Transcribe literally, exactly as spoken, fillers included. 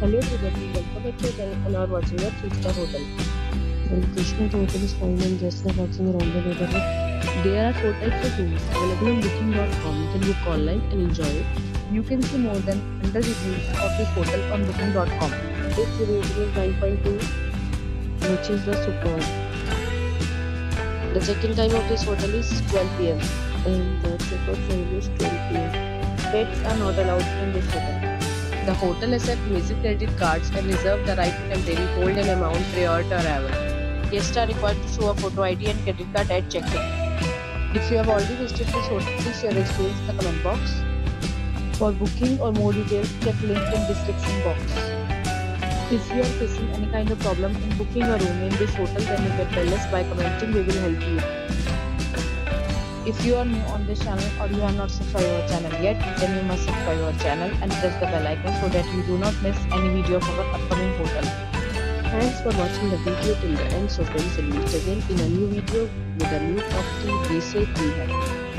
Hello everybody, welcome back to the channel and are watching a three star hotel. The location of the hotel is fine and guests are watching around the neighborhood. There are four types of rooms available on booking dot com. You can book online and enjoy it. You can see more than one hundred reviews of this hotel on booking dot com. Its rating is nine point two, which is the superb. The check-in time of this hotel is twelve p m and the check-out time is twelve p m Pets are not allowed in this hotel. The hotel accepts major credit cards and reserves the right to temporarily hold an amount prior to arrival. Guests are required to show a photo I D and credit card at check-in. If you have already visited this hotel, please share your experience in the comment box. For booking or more details, check link in description box. If you are facing any kind of problem in booking a room in this hotel, then you can tell us by commenting. We will help you. If you are new on this channel or you are not subscribed to our channel yet, then you must subscribe our channel and press the bell icon so that you do not miss any video of our upcoming hotel. Thanks for watching the video till the end. So friends, we'll meet again in a new video with a new property. Be safe, be happy.